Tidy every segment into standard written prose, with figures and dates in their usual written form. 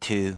2.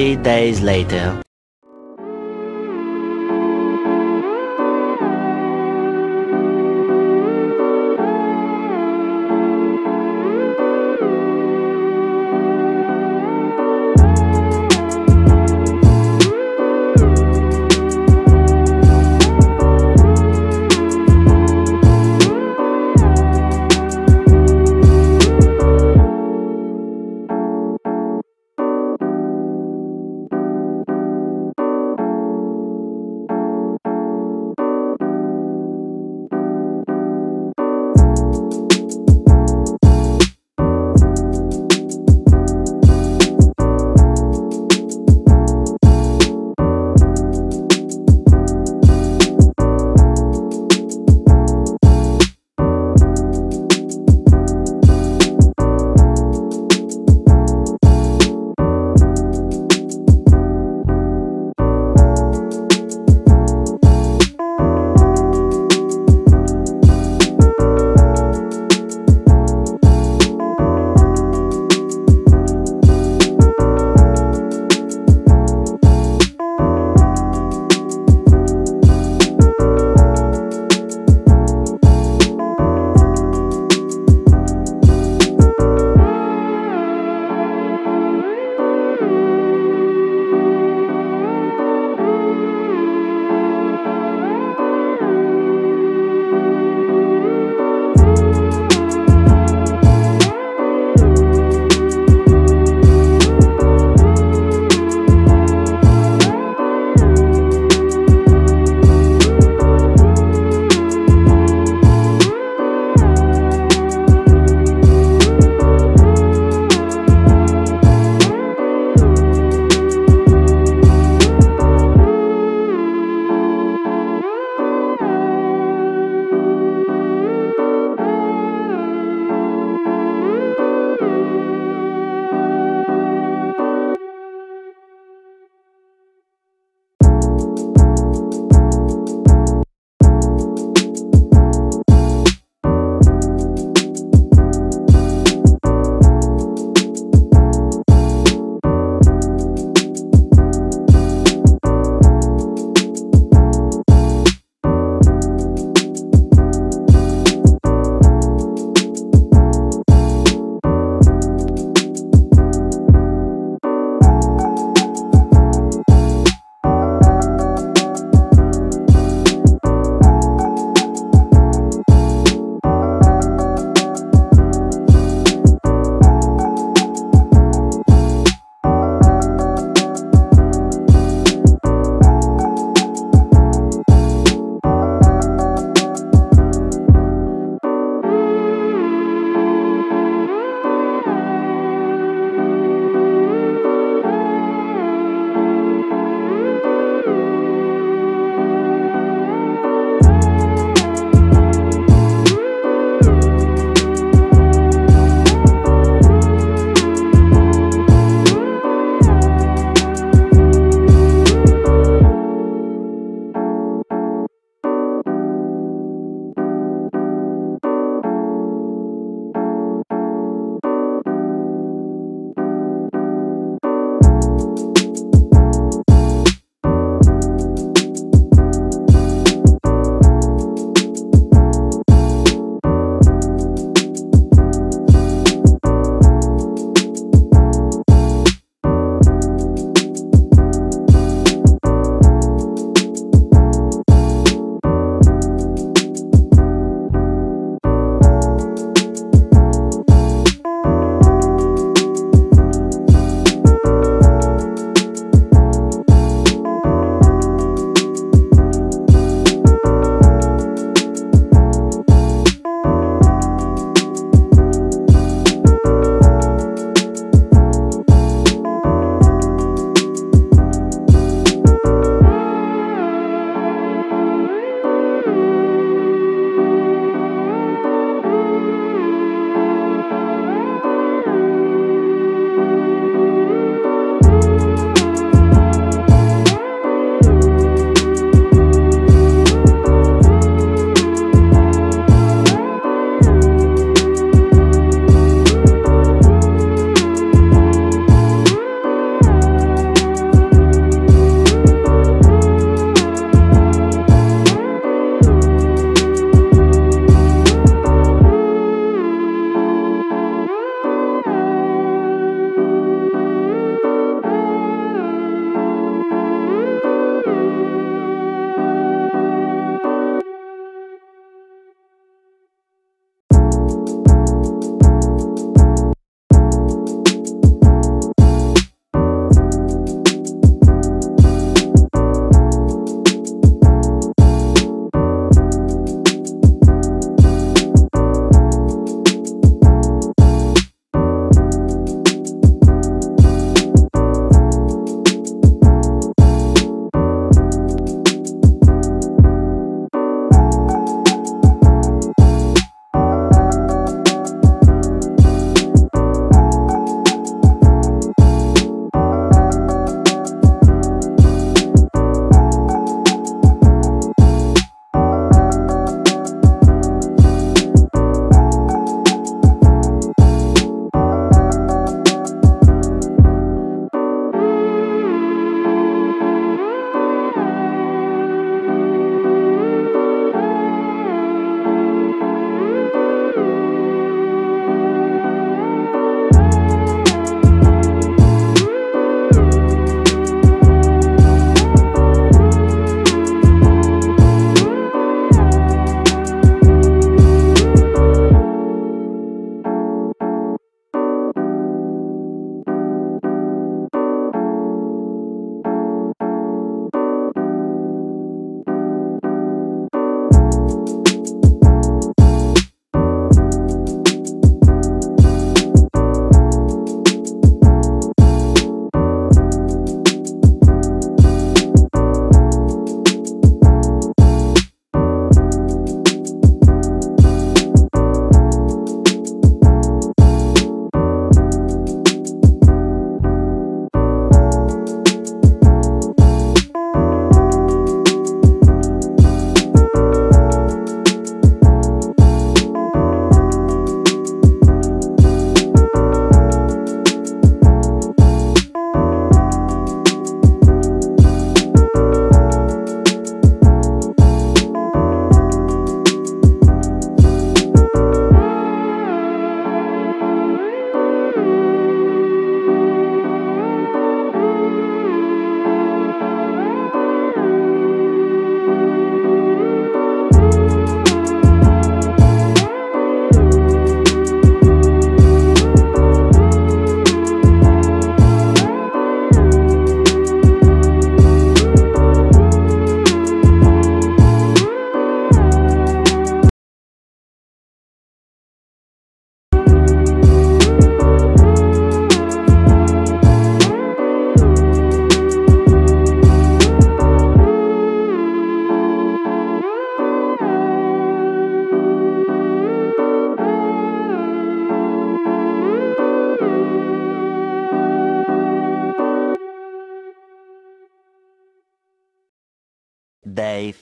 3 days later.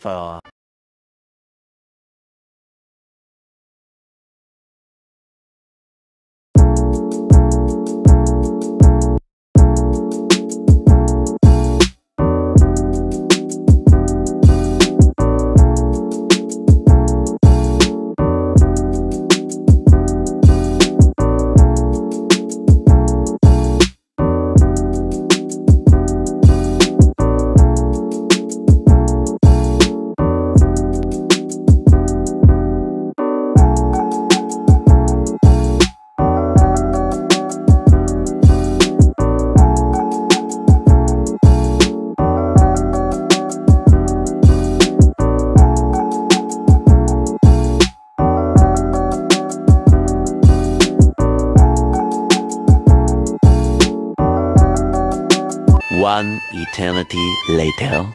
far. One eternity later.